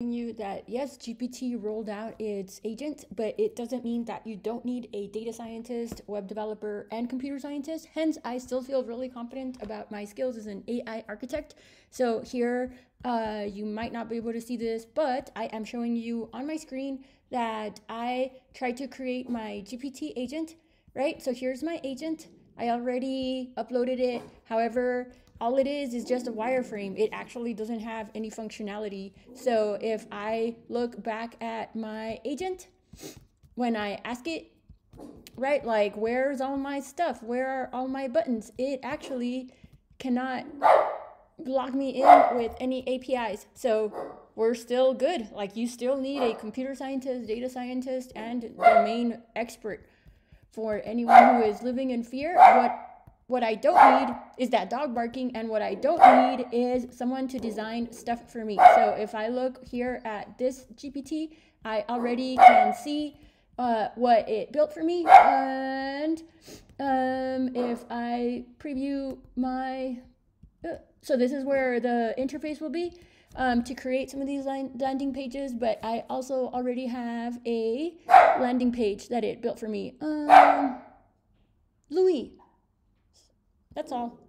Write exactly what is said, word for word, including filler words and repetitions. You that yes, G P T rolled out its agent, but it doesn't mean that you don't need a data scientist, web developer, and computer scientist. Hence, I still feel really confident about my skills as an A I architect. So here, uh, you might not be able to see this, but I am showing you on my screen that I tried to create my G P T agent, right? So here's my agent. I already uploaded it. However, all it is is just a wireframe. It actually doesn't have any functionality. So if I look back at my agent, when I ask it, right, like, where's all my stuff? Where are all my buttons? It actually cannot lock me in with any A P Is. So we're still good. Like, you still need a computer scientist, data scientist, and domain expert. For anyone who is living in fear, what What I don't need is that dog barking, and what I don't need is someone to design stuff for me. So if I look here at this G P T, I already can see uh, what it built for me. And um, if I preview my, uh, so this is where the interface will be um, to create some of these line, landing pages, but I also already have a landing page that it built for me. Um, Louis. That's all.